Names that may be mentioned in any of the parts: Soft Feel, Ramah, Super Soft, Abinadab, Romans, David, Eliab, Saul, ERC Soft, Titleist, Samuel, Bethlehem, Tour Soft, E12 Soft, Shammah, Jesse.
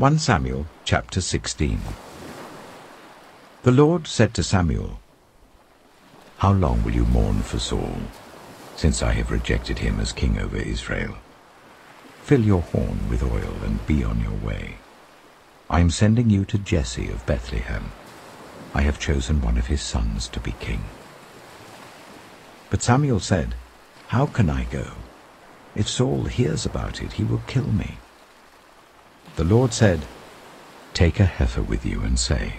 1 Samuel chapter 16. The Lord said to Samuel, "How long will you mourn for Saul, since I have rejected him as king over Israel? Fill your horn with oil and be on your way. I am sending you to Jesse of Bethlehem. I have chosen one of his sons to be king." But Samuel said, "How can I go? If Saul hears about it, he will kill me." The Lord said, "Take a heifer with you and say,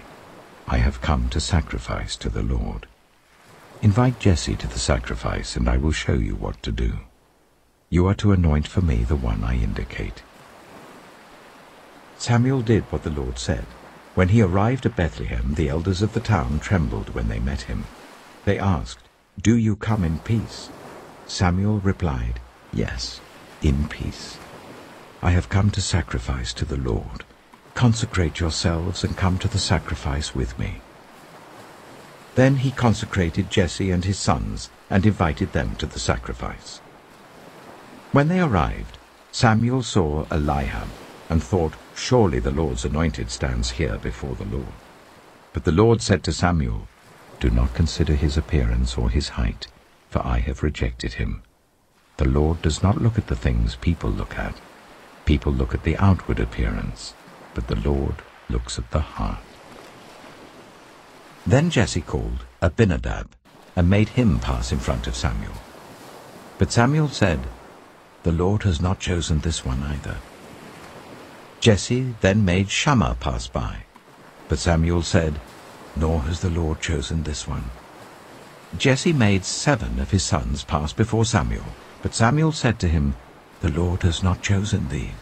'I have come to sacrifice to the Lord.' Invite Jesse to the sacrifice, and I will show you what to do. You are to anoint for me the one I indicate." Samuel did what the Lord said. When he arrived at Bethlehem, the elders of the town trembled when they met him. They asked, "Do you come in peace?" Samuel replied, "Yes, in peace. I have come to sacrifice to the Lord. Consecrate yourselves and come to the sacrifice with me." Then he consecrated Jesse and his sons and invited them to the sacrifice. When they arrived, Samuel saw Eliab and thought, "Surely the Lord's anointed stands here before the Lord." But the Lord said to Samuel, "Do not consider his appearance or his height, for I have rejected him. The Lord does not look at the things people look at. People look at the outward appearance, but the Lord looks at the heart." Then Jesse called Abinadab and made him pass in front of Samuel. But Samuel said, "The Lord has not chosen this one either." Jesse then made Shammah pass by. But Samuel said, "Nor has the Lord chosen this one." Jesse made 7 of his sons pass before Samuel, but Samuel said to him, "The Lord has not chosen these."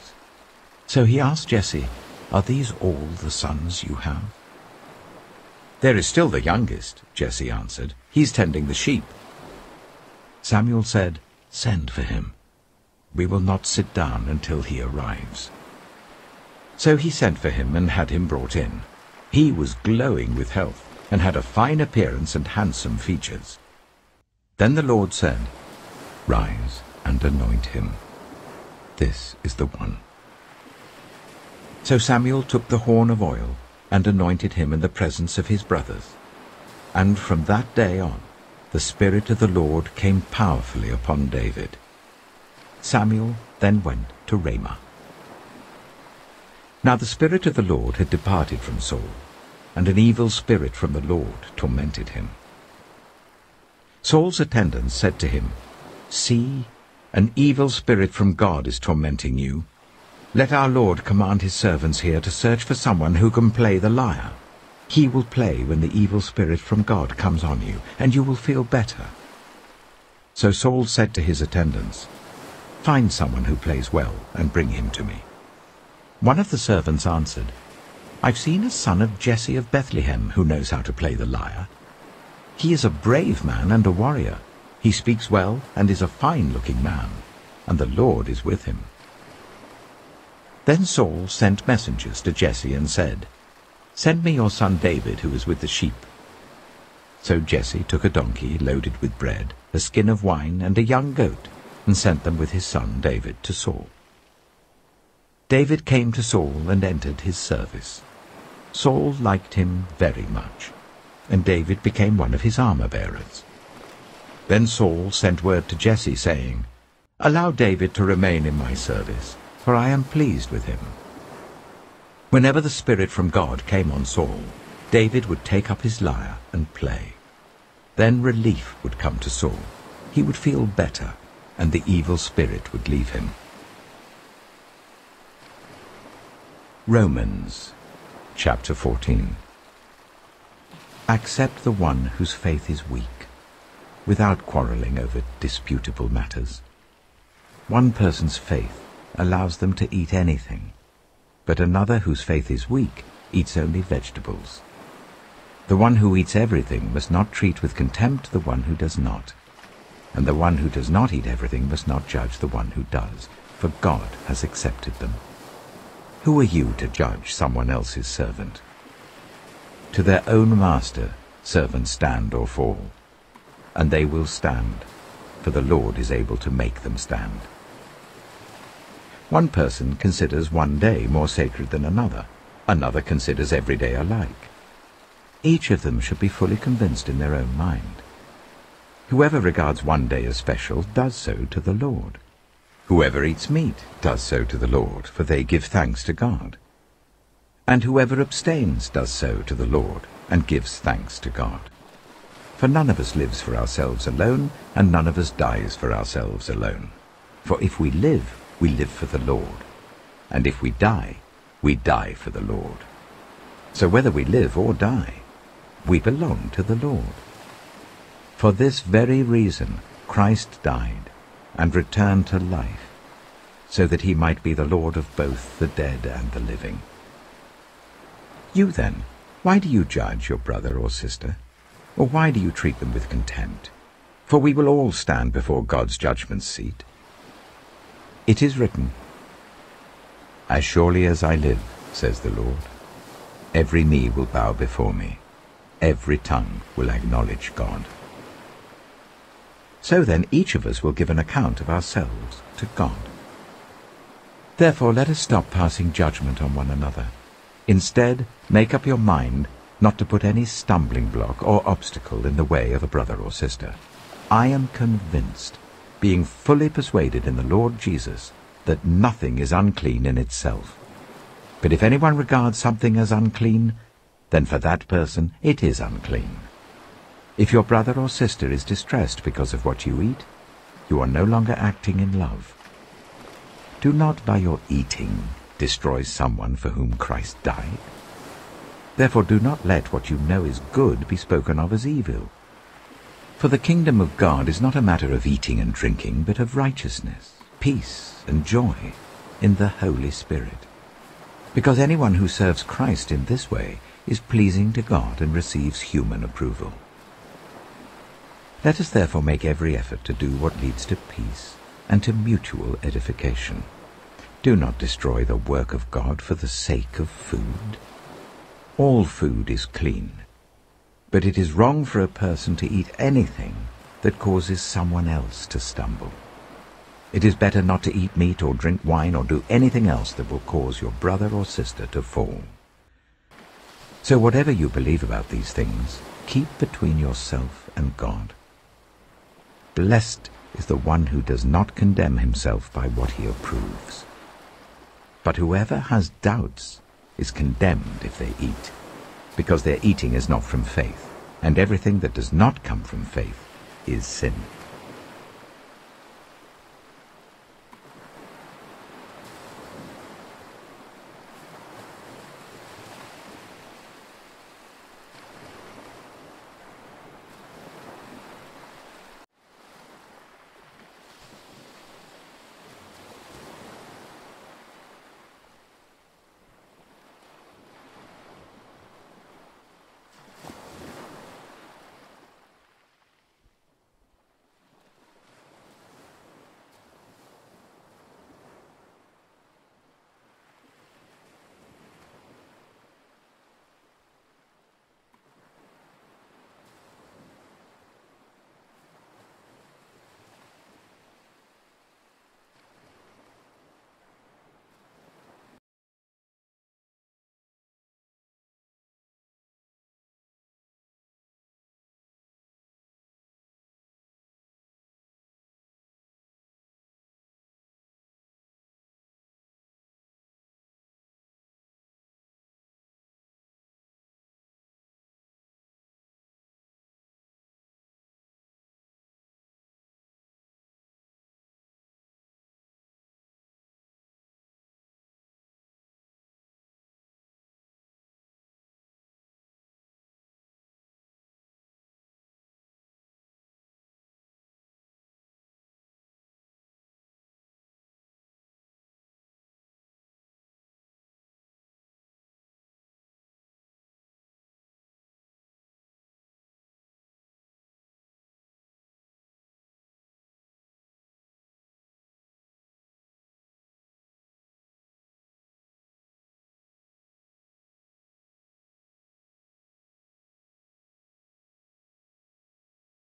So he asked Jesse, "Are these all the sons you have?" "There is still the youngest," Jesse answered. "He's tending the sheep." Samuel said, "Send for him. We will not sit down until he arrives." So he sent for him and had him brought in. He was glowing with health and had a fine appearance and handsome features. Then the Lord said, "Rise and anoint him. This is the one." So Samuel took the horn of oil and anointed him in the presence of his brothers. And from that day on, the Spirit of the Lord came powerfully upon David. Samuel then went to Ramah. Now the Spirit of the Lord had departed from Saul, and an evil spirit from the Lord tormented him. Saul's attendants said to him, "See, an evil spirit from God is tormenting you. Let our Lord command his servants here to search for someone who can play the lyre. He will play when the evil spirit from God comes on you, and you will feel better." So Saul said to his attendants, "Find someone who plays well and bring him to me." One of the servants answered, "I've seen a son of Jesse of Bethlehem who knows how to play the lyre. He is a brave man and a warrior. He speaks well and is a fine-looking man, and the Lord is with him." Then Saul sent messengers to Jesse and said, "Send me your son David, who is with the sheep." So Jesse took a donkey loaded with bread, a skin of wine, and a young goat, and sent them with his son David to Saul. David came to Saul and entered his service. Saul liked him very much, and David became one of his armor-bearers. Then Saul sent word to Jesse, saying, "Allow David to remain in my service, for I am pleased with him." Whenever the Spirit from God came on Saul, David would take up his lyre and play. Then relief would come to Saul. He would feel better, and the evil spirit would leave him. Romans chapter 14. Accept the one whose faith is weak, without quarreling over disputable matters. One person's faith allows them to eat anything, but another whose faith is weak eats only vegetables. The one who eats everything must not treat with contempt the one who does not, and the one who does not eat everything must not judge the one who does, for God has accepted them. Who are you to judge someone else's servant? To their own master servants stand or fall, and they will stand, for the Lord is able to make them stand. One person considers one day more sacred than another. Another considers every day alike. Each of them should be fully convinced in their own mind. Whoever regards one day as special does so to the Lord. Whoever eats meat does so to the Lord, for they give thanks to God. And whoever abstains does so to the Lord and gives thanks to God. For none of us lives for ourselves alone, and none of us dies for ourselves alone. For if we live for the Lord, and if we die for the Lord. So whether we live or die, we belong to the Lord. For this very reason Christ died and returned to life, so that he might be the Lord of both the dead and the living. You then, why do you judge your brother or sister? Or why do you treat them with contempt? For we will all stand before God's judgment seat. It is written, "As surely as I live, says the Lord, every knee will bow before me, every tongue will acknowledge God." So then each of us will give an account of ourselves to God. Therefore let us stop passing judgment on one another. Instead, make up your mind not to put any stumbling block or obstacle in the way of a brother or sister. I am convinced, being fully persuaded in the Lord Jesus, that nothing is unclean in itself. But if anyone regards something as unclean, then for that person it is unclean. If your brother or sister is distressed because of what you eat, you are no longer acting in love. Do not by your eating destroy someone for whom Christ died. Therefore do not let what you know is good be spoken of as evil. For the kingdom of God is not a matter of eating and drinking, but of righteousness, peace, and joy in the Holy Spirit. Because anyone who serves Christ in this way is pleasing to God and receives human approval. Let us therefore make every effort to do what leads to peace and to mutual edification. Do not destroy the work of God for the sake of food. All food is clean, but it is wrong for a person to eat anything that causes someone else to stumble. It is better not to eat meat or drink wine or do anything else that will cause your brother or sister to fall. So whatever you believe about these things, keep between yourself and God. Blessed is the one who does not condemn himself by what he approves. But whoever has doubts is condemned if they eat, because their eating is not from faith, and everything that does not come from faith is sin.